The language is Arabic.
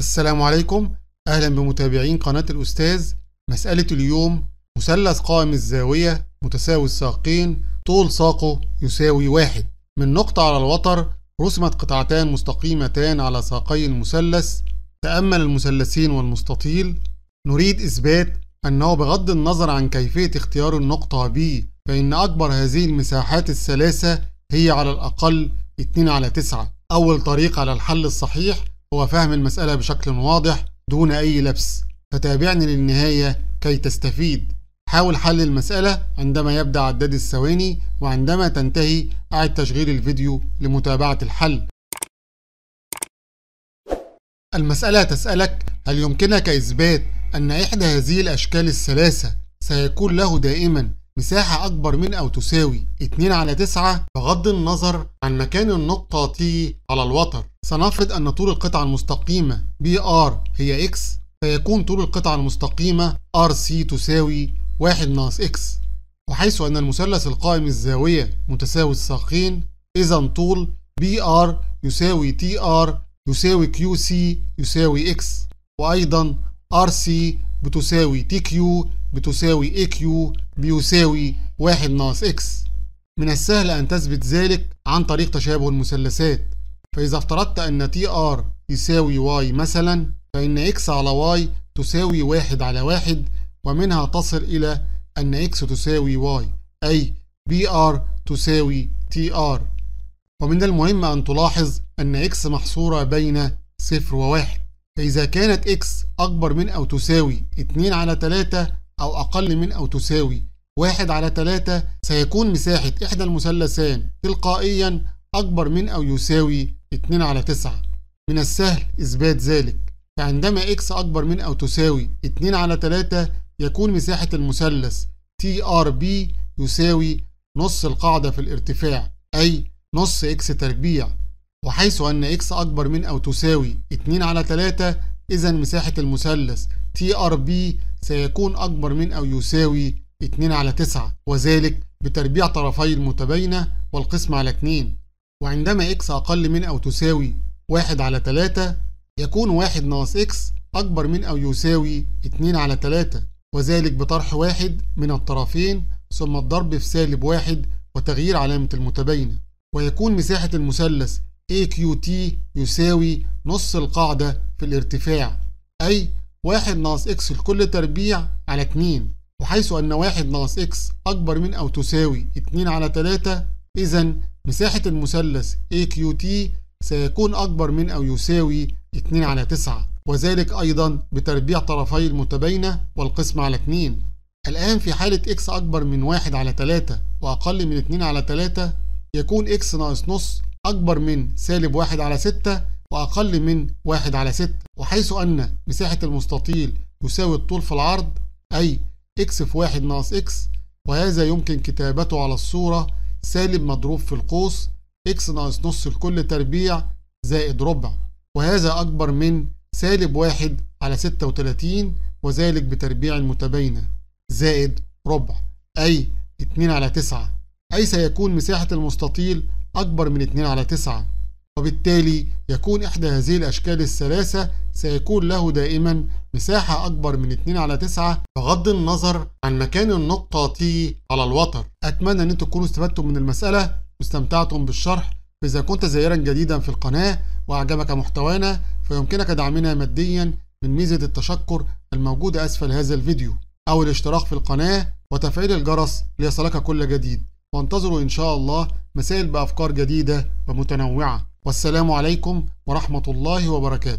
السلام عليكم، أهلا بمتابعين قناة الأستاذ. مسألة اليوم: مثلث قائم الزاوية متساوي الساقين طول ساقه يساوي 1. من نقطة على الوتر رسمت قطعتان مستقيمتان على ساقي المثلث. تأمل المثلثين والمستطيل. نريد إثبات أنه بغض النظر عن كيفية اختيار النقطة B، فإن أكبر هذه المساحات الثلاثة هي على الأقل 2/9. أول طريق على الحل الصحيح هو فهم المسألة بشكل واضح دون أي لبس، فتابعني للنهاية كي تستفيد. حاول حل المسألة عندما يبدأ عداد الثواني، وعندما تنتهي أعد تشغيل الفيديو لمتابعة الحل. المسألة تسألك: هل يمكنك إثبات أن إحدى هذه الأشكال الثلاثة سيكون له دائما مساحة أكبر من أو تساوي 2/9 بغض النظر عن مكان النقطة T على الوتر؟ سنفرض أن طول القطعة المستقيمة BR هي X، فيكون طول القطعة المستقيمة RC تساوي 1 - X. وحيث أن المثلث القائم الزاوية متساوي الساقين، إذا طول BR يساوي TR يساوي QC يساوي X، وأيضا RC بتساوي TQ بتساوي AQ بيساوي 1 - X. من السهل أن تثبت ذلك عن طريق تشابه المثلثات، فإذا افترضت أن TR يساوي Y مثلا، فإن X على Y تساوي 1/1، ومنها تصل إلى أن X تساوي Y، أي BR تساوي TR. ومن المهم أن تلاحظ أن X محصورة بين 0 و 1، فإذا كانت X أكبر من أو تساوي 2/3 أو أقل من أو تساوي 1/3، سيكون مساحة إحدى المثلثين تلقائيا أكبر من أو يساوي 2/9. من السهل إثبات ذلك، فعندما X أكبر من أو تساوي 2/3 يكون مساحة المثلث TRB يساوي نص القاعدة في الارتفاع، أي نص X تربيع. وحيث أن X أكبر من أو تساوي 2/3، إذا مساحة المثلث TRB سيكون أكبر من أو يساوي 2/9، وذلك بتربيع طرفي المتباينة والقسمة على 2. وعندما X أقل من أو تساوي 1/3، يكون 1 - X أكبر من أو يساوي 2/3، وذلك بطرح 1 من الطرفين ثم الضرب في -1 وتغيير علامة المتباينة. ويكون مساحة المثلث AQT يساوي نص القاعدة في الارتفاع، أي 1 - X لكل تربيع على 2. وحيث أن 1 - X أكبر من أو تساوي 2/3، إذا مساحة المثلث AQT سيكون أكبر من أو يساوي 2/9، وذلك أيضا بتربيع طرفي المتباينة والقسمة على 2. الآن في حالة X أكبر من 1/3 وأقل من 2/3، يكون X ناقص نص أكبر من -1/6 وأقل من 1/6. وحيث أن مساحة المستطيل يساوي الطول في العرض، أي X في 1 - X، وهذا يمكن كتابته على الصورة (-) في القوس X ناقص نص لكل تربيع زائد ربع، وهذا أكبر من -1/36، وذلك بتربيع المتباينة زائد ربع، أي 2/9، أي سيكون مساحة المستطيل أكبر من 2/9. وبالتالي يكون إحدى هذه الأشكال الثلاثة سيكون له دائما مساحة أكبر من 2/9 بغض النظر عن مكان النقطة T على الوتر. أتمنى أن أنتم تكونوا استفدتم من المسألة واستمتعتم بالشرح. فإذا كنت زائرا جديدا في القناة وأعجبك محتوانا، فيمكنك دعمنا ماديا من ميزة التشكر الموجودة أسفل هذا الفيديو، أو الاشتراك في القناة وتفعيل الجرس ليصلك كل جديد. وانتظروا إن شاء الله مسائل بأفكار جديدة ومتنوعة. والسلام عليكم ورحمة الله وبركاته.